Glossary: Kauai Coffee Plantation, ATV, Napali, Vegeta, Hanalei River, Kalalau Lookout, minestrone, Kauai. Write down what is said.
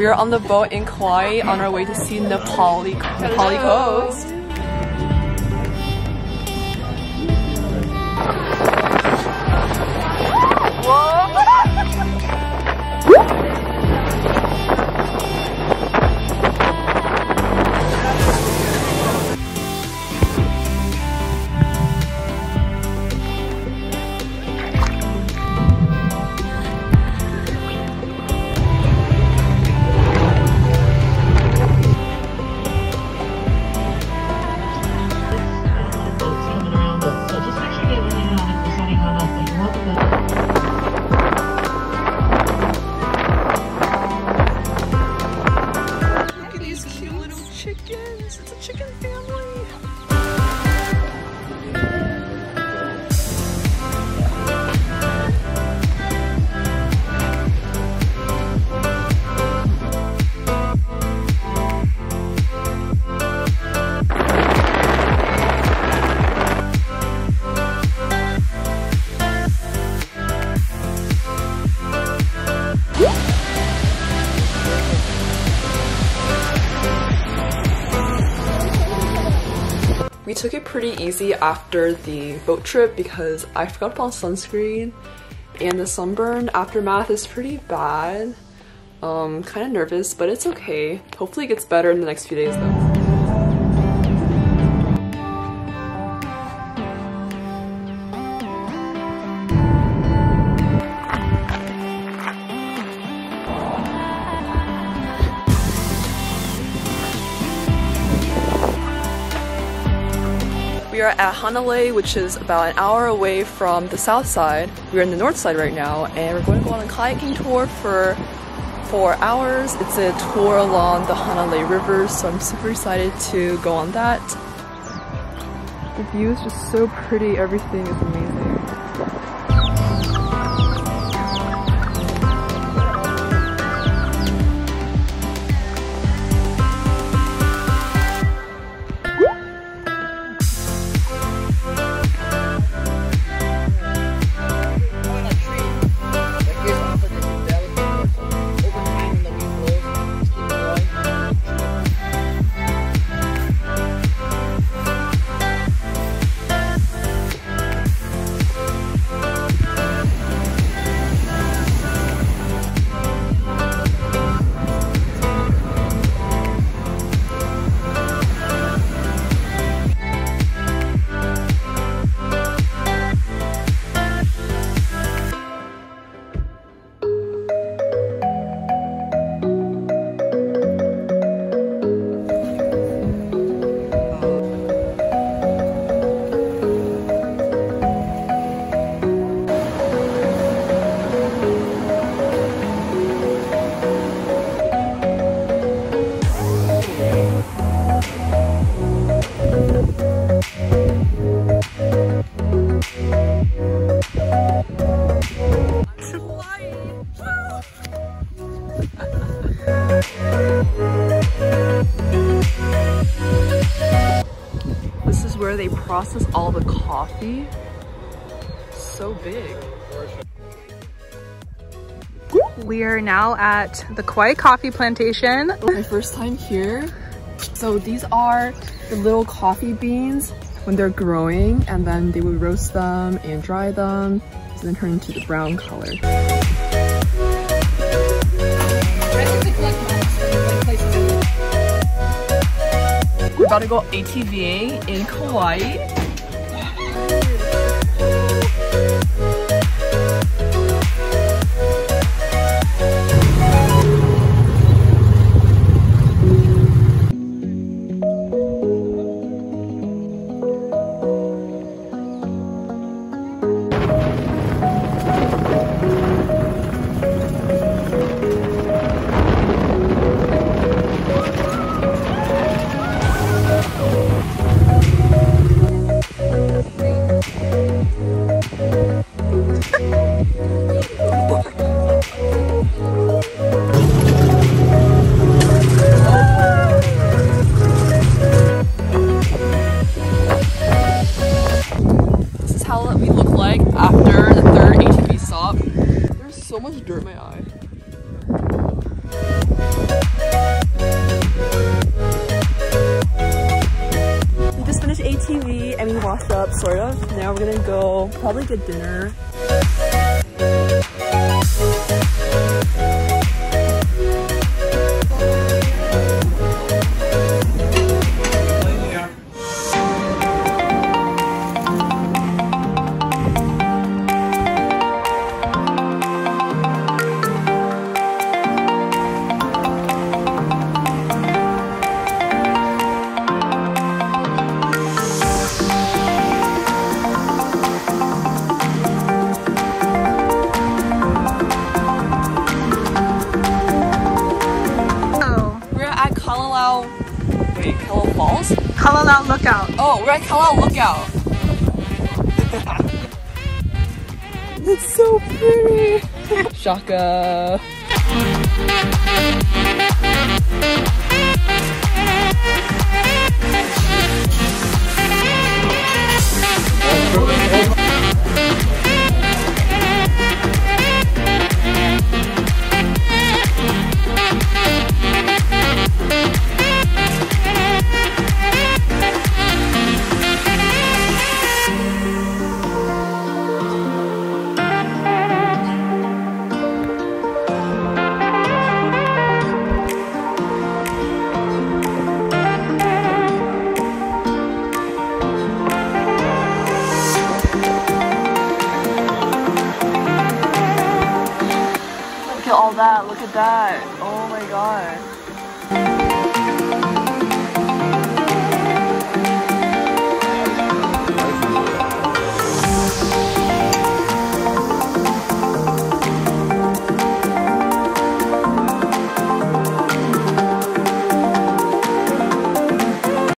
we are on the boat in Kauai on our way to see Napali coast. Chickens, it's a chicken family. We took it pretty easy after the boat trip because I forgot about sunscreen and the sunburn aftermath is pretty bad. Kind of nervous, but it's okay. Hopefully it gets better in the next few days though. We are at Hanalei, which is about an hour away from the south side. We're in the north side right now, and we're going to go on a kayaking tour for 4 hours. It's a tour along the Hanalei River, so I'm super excited to go on that. The view is just so pretty, everything is amazing. This is where they process all the coffee. So big. We are now at the Kauai Coffee Plantation. My first time here. So these are the little coffee beans when they're growing, and then they would roast them and dry them and then turn into the brown color. We're about to go ATVing in Kauai. There's so much dirt in my eye. TV, I mean washed up, sort of. Now we're gonna go probably get dinner. Kalalau Lookout. Oh, we're at Kalalau Lookout. It's so pretty. Shaka. Look at all that, look at that. Oh my god.